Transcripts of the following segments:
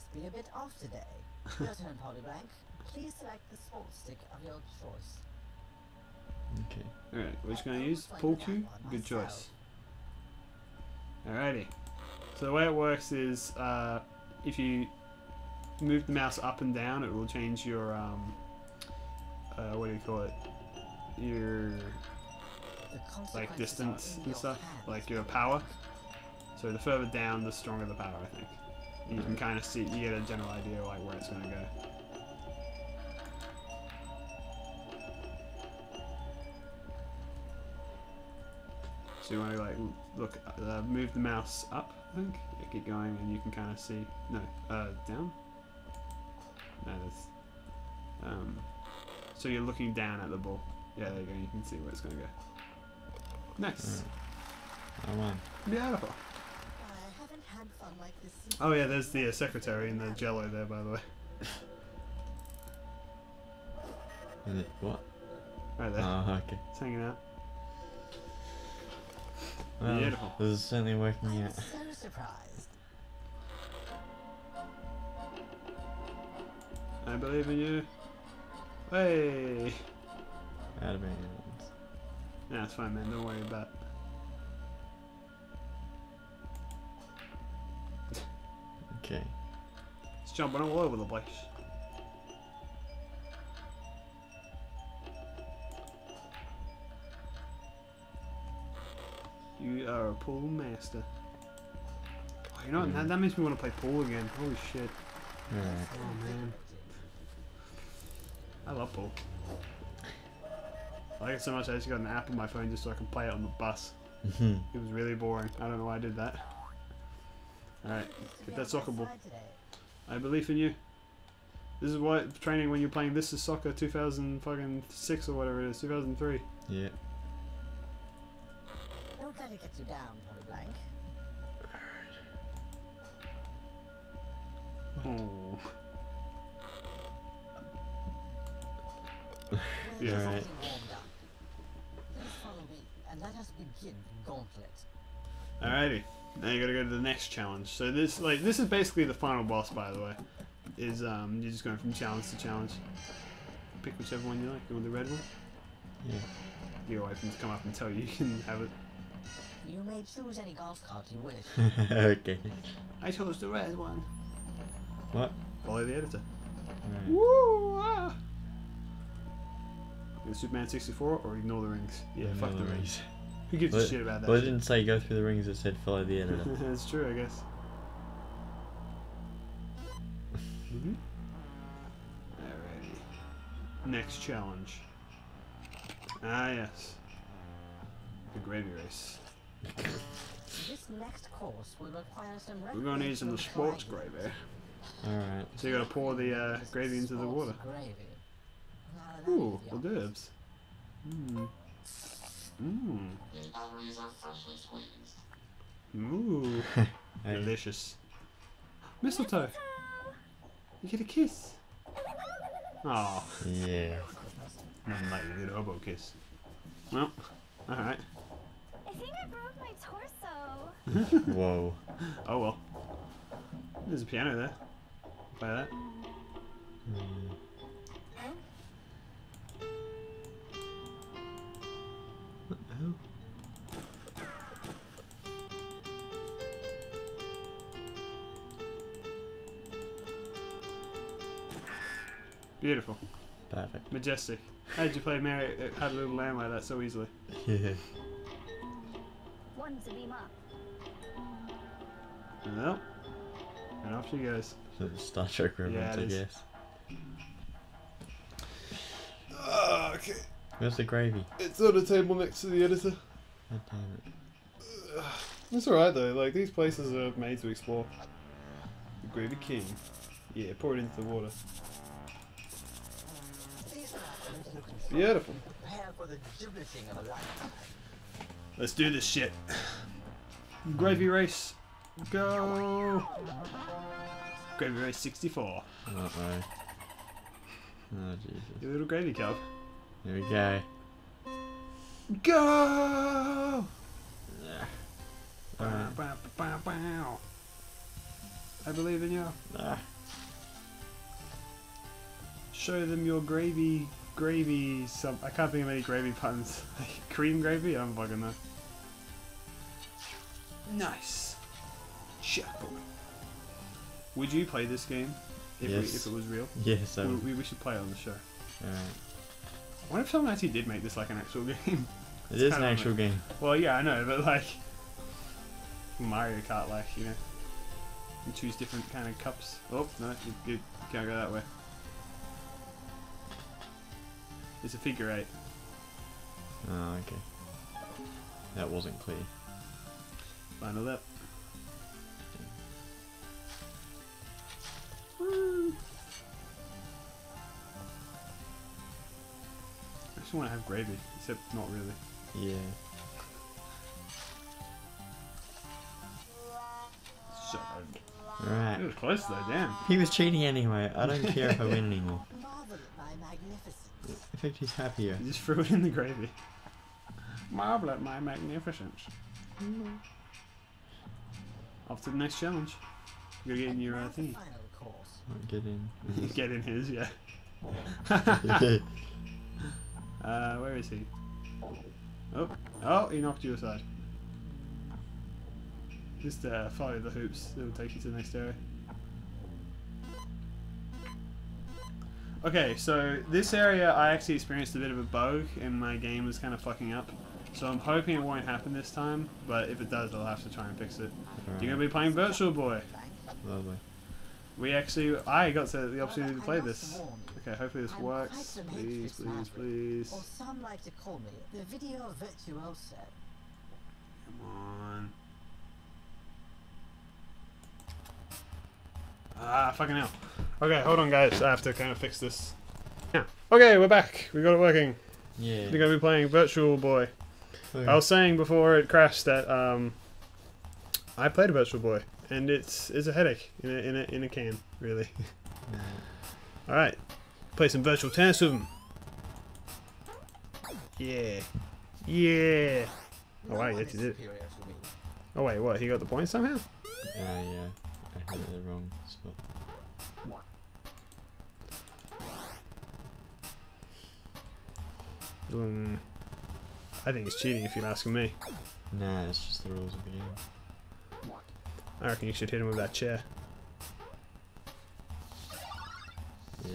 must be a bit off today. Your turn, Polyblank. Please select the sports stick of your choice. Okay. Alright, we're just going to use pull Q. Good choice. Alrighty. So the way it works is if you move the mouse up and down, it will change your what do you call it? Your like distance and stuff, like your power. So the further down, the stronger the power, I think. And you can kind of see, you get a general idea like where it's going to go. So you want to like look, move the mouse up, I think. Yeah, keep going, and you can kind of see. No, down. No, that's. So you're looking down at the ball. Yeah, there you go. You can see where it's going to go. Nice. Right. I won. Beautiful. I haven't had fun like this. Oh yeah, there's the secretary in the jello there, by the way. Is it what? Right there. Oh, okay. It's hanging out. Well, beautiful. This is certainly working out. I'm so surprised. I believe in you. Hey. Out of hands. Nah, it's fine, man. Don't worry about it. Okay. It's jumping all over the place. You are a pool master. Oh, you know what? That makes me want to play pool again. Holy shit. Right. Oh, man. I love pool. I like it so much I just got an app on my phone just so I can play it on the bus. It was really boring. I don't know why I did that. Alright, get that soccer ball. I believe in you. This is why training when you're playing This Is Soccer 2006 or whatever it is, 2003. Yeah. Don't let it get you down, Polyblank. Oh. Yeah. Right. Alrighty. Now you gotta go to the next challenge. So this is basically the final boss, by the way. Is you're just going from challenge to challenge. Pick whichever one you like. You want the red one? Yeah. Your wife can come up and tell you you can have it. You may choose any golf cart you wish. Okay. I chose the red one. What? Follow the editor. Right. Woo! Ah! Superman 64 or ignore the rings? Yeah, ignore fuck the rings. Who gives a shit about that? Well, it didn't say go through the rings, it said follow the editor. That's true, I guess. Alrighty. Next challenge. Ah, yes. The gravy race. This next course will require some We're going to need some sports gravy. Alright. So you got to pour the gravy into the water. Ooh, the herbs. Mmm. Mmm. The calories are freshly squeezed. Ooh. Delicious. Mistletoe! You get a kiss! Oh. Yeah. Nothing like a good elbow kiss. Well, alright. I think I broke my torso. Whoa. Oh well. There's a piano there. Play that. Mm. Beautiful. Perfect. Majestic. How did you play Mary Had a Little Lamb like that so easily? Yeah. One to beam up. Well, and off she goes. So the Star Trek reference, yeah, I guess. Oh, okay. Where's the gravy? It's on the table next to the editor. God damn it. It's alright though, like these places are made to explore. The Gravy King. Yeah, pour it into the water. Beautiful. Let's do this shit. Gravy race. Go. Gravy race 64. Uh oh. Oh Jesus. Your little gravy cub. Here we go. Go! Yeah. Bow, bow, bow, bow. I believe in you. Ah. Show them your gravy sub. I can't think of any gravy puns. Cream gravy? I'm fucking that. Nice. Chapel. Would you play this game if it was real? Yes, I would. We should play it on the show. Alright. I wonder if someone actually did make this like an actual game. It is an actual game. Well, yeah, I know, but like Mario Kart, like, you know, you choose different kind of cups. Oh no, you can't go that way. It's a figure 8. Oh, okay. That wasn't clear. Final lap. Woo! I just want to have gravy, except not really. Yeah. So. Right. It was close though, damn. He was cheating anyway. I don't care if I win anymore. I think he's happier. He just threw it in the gravy. Marvel at my magnificence. Mm. Off to the next challenge. You're getting your thing. Get in. Get in his, yeah. Where is he? Oh, he knocked you aside. Just follow the hoops, it'll take you to the next area. Okay, so this area I actually experienced a bit of a bug and my game was kind of fucking up. So I'm hoping it won't happen this time, but if it does, I'll have to try and fix it. Right. You're going to be playing Virtual Boy. Lovely. I got the opportunity to play this. Okay, hopefully this works. Please. Or some like to call me the video virtuoso. Come on. Ah, fucking hell. Okay, hold on guys, I have to kind of fix this. Yeah. Okay, we're back. We got it working. Yeah. We're going to be playing Virtual Boy. Okay. I was saying before it crashed that I played Virtual Boy and it's a headache in a can, really. All right. Play some virtual tennis with him. Yeah. Yeah. Oh, wow, you actually did it. Oh, wait, what? He got the point somehow? Yeah. I hit the wrong spot. I think it's cheating if you're asking me. Nah, it's just the rules of the game. I reckon you should hit him with that chair. Yeah.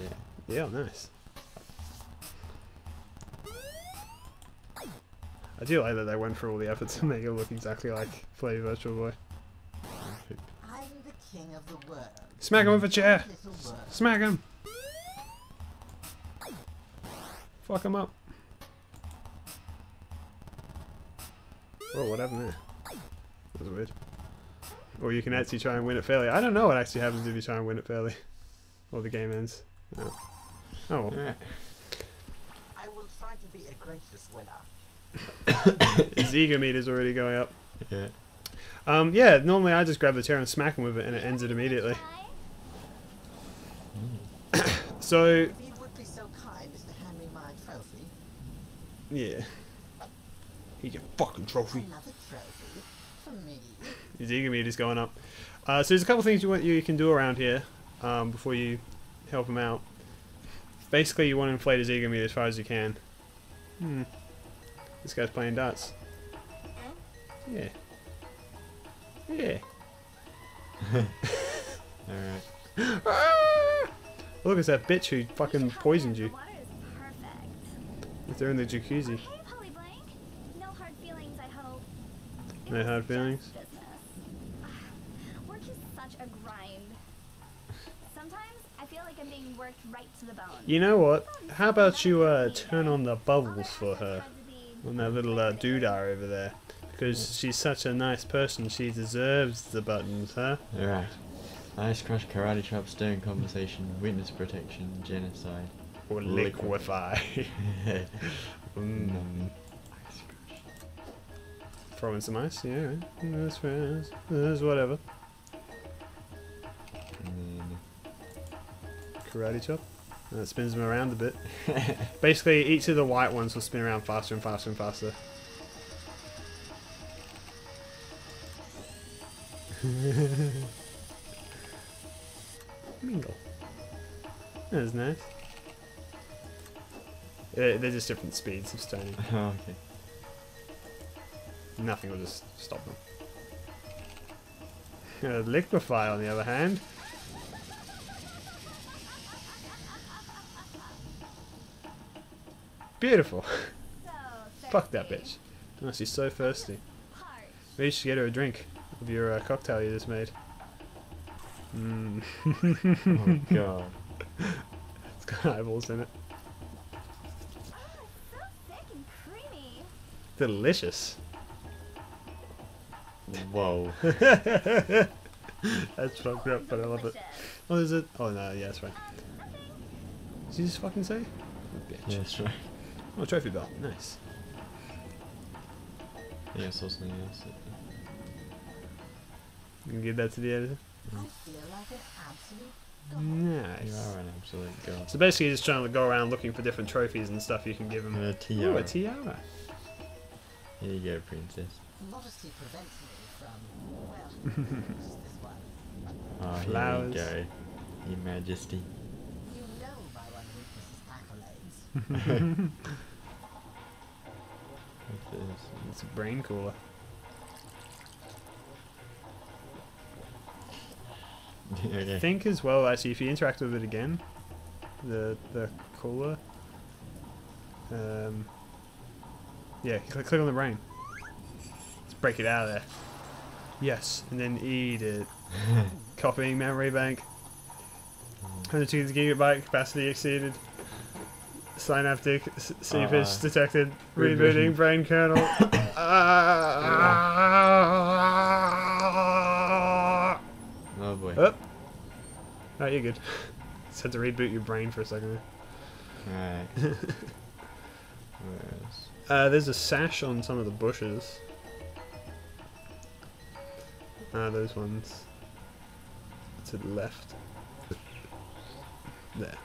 Yeah, nice. I do like that they went for all the effort to make it look exactly like Play Virtual Boy. I'm the king of the world. Smack him with a chair! Smack him! Fuck him up. Oh, what happened there? That was weird. Or you can actually try and win it fairly. I don't know what actually happens if you try and win it fairly. Or the game ends. No. Oh. Well. Yeah. I will try to be a gracious winner. His ego meter's already going up. Yeah. Yeah, normally I just grab the chair and smack him with it and it ends it immediately. Mm. So... If you would be so kind as to hand me my trophy. Yeah. Here's your fucking trophy. Another trophy for me. His ego meter's going up. So there's a couple things you can do around here before you help him out. Basically, you want to inflate his ego meter as far as you can. Hmm. This guy's playing darts. Yeah. Yeah. Alright. Ah! Look, it's that bitch who fucking poisoned you. The water is perfect. If they're in the jacuzzi. No hard feelings. Work is such a grind. Sometimes I feel like I'm being worked right to the bone. You know what? How about you turn on the bubbles for her, on that little doodah over there, because she's such a nice person. She deserves the buttons, huh? All right. Ice crush, karate chop, stern conversation, witness protection, genocide, or liquefy. Mm. Throw in some ice, yeah, right. That's whatever. Karate chop. That spins them around a bit. Basically, each of the white ones will spin around faster and faster and faster. Mingle. That was nice. They're just different speeds of stoning. Oh, okay. Nothing will just stop them. Liquefy, on the other hand. Beautiful. Fuck that bitch. Oh, she's so thirsty. Maybe you should get her a drink of your cocktail you just made. Mm. Oh god. It's got eyeballs in it. Oh, so thick and creamy. Delicious. Whoa. That's fucked up, but I love it. Oh, is it? Oh no, yeah, that's right. Did you just fucking say? Oh, bitch. Yeah, that's right. Oh, a trophy belt. Nice. Yeah, I saw something else. You can give that to the editor. I feel like an absolute god. Nice. You are an absolute god. So basically, you're just trying to go around looking for different trophies and stuff you can give them. A tiara. Ooh, a tiara. Here you go, princess. Modesty prevents me from, well, just this one. Oh, flowers. Here you go, your majesty. You know my one weakness is accolades. It's a brain cooler. I think as well, actually, if you interact with it again, the cooler. Yeah, click on the brain. Let's break it out of there. Yes, and then eat it. Copying memory bank. 102 gigabyte capacity exceeded. Synaptic seepage detected. Rebooting brain kernel. Oh boy. Oh. Right, you're good. Just had to reboot your brain for a second. Alright. There's a sash on some of the bushes. Ah, those ones. To the left. There.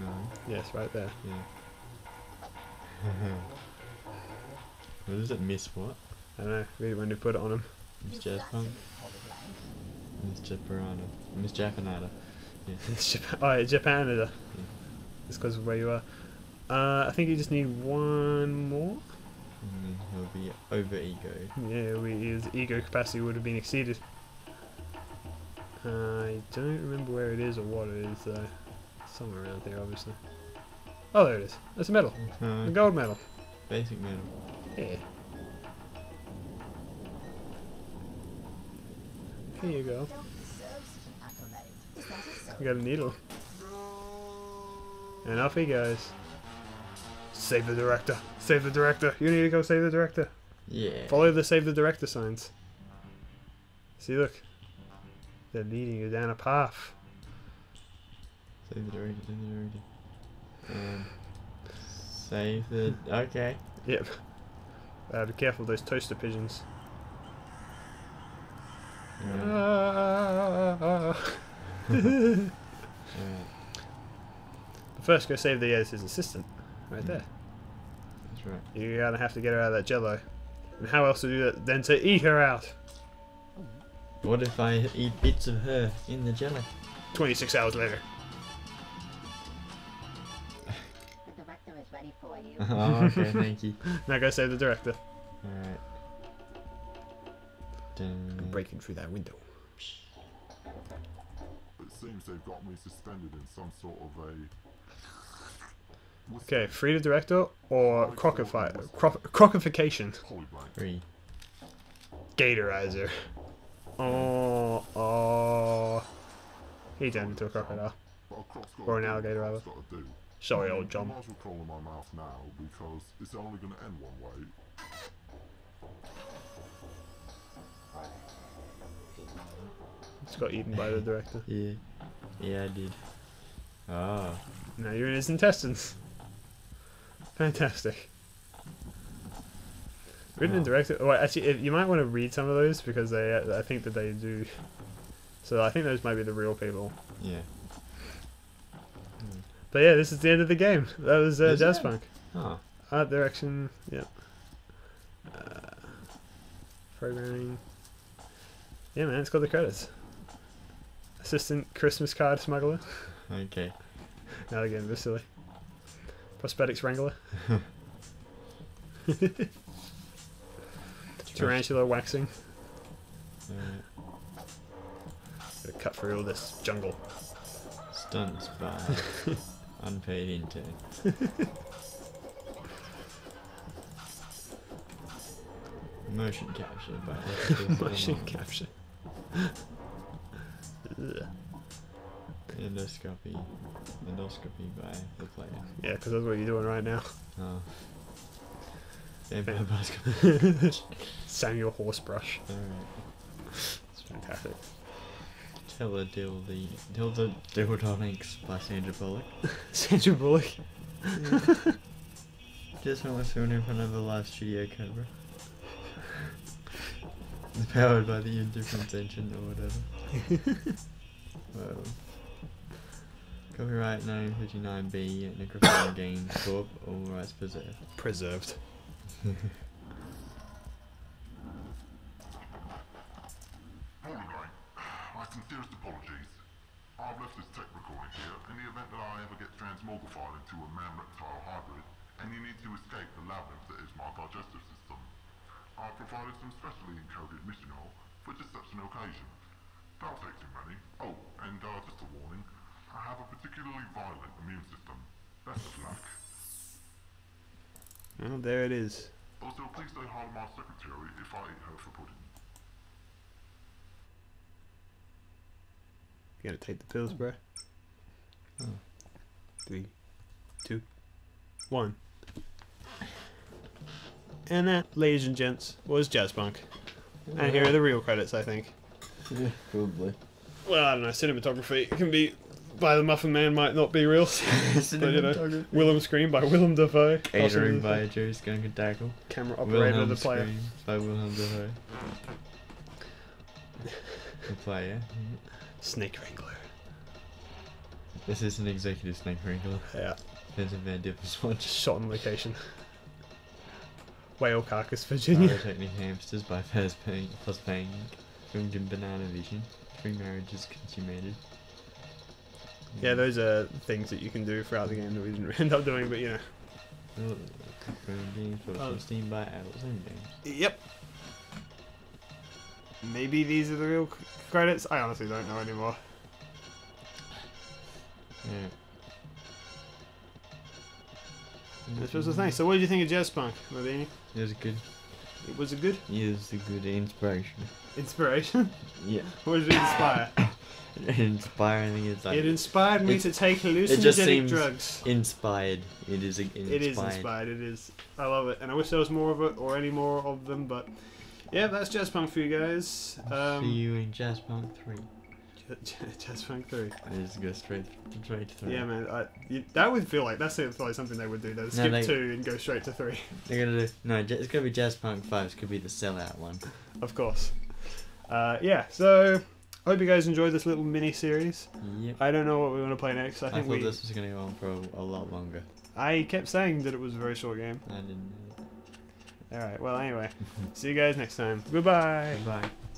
No. Yes, right there. Yeah. What does it miss? What? I don't know. Read it when you put it on him. Miss Jazzpunk. Miss Japanada. Miss Japanada. Yeah. Oh, Japanada. Yeah. It's because of where you are. I think you just need one more. And then he'll be over ego. Yeah, his ego capacity would have been exceeded. I don't remember where it is or what it is though. Somewhere around there, obviously. Oh, there it is. It's a medal. A gold medal. Basic medal. Yeah. Here you go. We got a needle. And off he goes. Save the director. Save the director. You need to go save the director. Yeah. Follow the save the director signs. See, look. They're leading you down a path. Save the director, save the director. Save the... Okay. Yep. Be careful, those toaster pigeons. Right. Right. But first, go save the editor's assistant. Right there. That's right. You're gonna have to get her out of that jello. And how else to do that than to eat her out? What if I eat bits of her in the jello? 26 hours later. Oh, okay, thank you. Now go save the director. Alright. I'm breaking through that window. It seems they've got me suspended in some sort of a... Okay, free the director or crockification. Free. Gatorizer. Oh, oh. He turned into a crocodile. Or an alligator, rather. Sorry, old John. I might as well crawl in my mouth now because it's only going to end one way. It's got eaten by the director. Yeah. Yeah, I did. Ah. Now you're in his intestines. Fantastic. Written and directed. Oh, wait, actually, you might want to read some of those because they, I think that they do. So I think those might be the real people. Yeah. But yeah, this is the end of the game. That was Jazzpunk. Oh. Art direction, yeah. Programming. Yeah, man, it's got the credits. Assistant Christmas card smuggler. Okay. Now again, this silly. Prosthetics Wrangler. Tarantula waxing. Gotta cut through all this jungle. Stunts by unpaid intern. Motion capture by motion capture. Endoscopy. Endoscopy by the player. Yeah, because that's what you're doing right now. Oh. Samuel Horsebrush. Alright. It's fantastic. Tilda Dildonics by Sandra Bullock. Sandra Bullock? Yeah. Just not what's in front of the live studio camera. Powered by the indifference engine or whatever. Well, copyright 1959B, Necrophile Games Corp, all rights preserved. Preserved. Anyway, my sincerest apologies. I've left this tech recording here in the event that I ever get transmogrified into a man-reptile hybrid and you need to escape the labyrinth that is my digestive system. I've provided some specially encoded mission oil for just such an occasion. That'll take too many. Oh, and just a warning, I have a particularly violent immune system. Best of luck. Well, there it is. Also, please say hi to my secretary if I eat her for pudding. You gotta take the pills, bro. Oh. 3, 2, 1. And that, ladies and gents, was Jazzpunk. Yeah. And here are the real credits, I think. Yeah, probably. Well, I don't know, cinematography can be... by the Muffin Man might not be real. But, you know, Willem Scream by Willem Dafoe. Catering by Jerry Skunk and Tackle. Camera operator of the player. Scream by Willem Dafoe. The player. Snake Wrangler. This is an executive Snake Wrangler. Yeah. There's a Van Dipper's watch. Shot on location. Whale Carcass, Virginia. Pyrotechnic Hamsters by Faz Payne, Plus Payne. Filmed in Banana Vision. 3 marriages consummated. Yeah, those are things that you can do throughout the game that we didn't end up doing, but you know. Steam by adults and games. Yep. Maybe these are the real credits? I honestly don't know anymore. Yeah. This was the thing. So what did you think of Jazzpunk, Mabini? It was good. It was a good? Yeah, it was a good inspiration. Inspiration? Yeah. What did it inspire? Inspiring is like it inspired me to take hallucinogenic drugs. Inspired. It is inspired. It is inspired. It is. I love it, and I wish there was more of it or any more of them. But yeah, that's Jazzpunk for you guys. See you in Jazzpunk 3. Jazzpunk 3. It is go straight to 3. Yeah, man. That would feel like that's probably something they would do. They'd skip 2 and go straight to 3. They're gonna do no. It's gonna be Jazzpunk 5. It's gonna be the sellout one. Of course. Yeah. So. I hope you guys enjoyed this little mini-series. Yep. I don't know what we want to play next. I thought this was going to go on for a lot longer. I kept saying that it was a very short game. I didn't know that. Alright, well anyway. See you guys next time. Goodbye. Goodbye.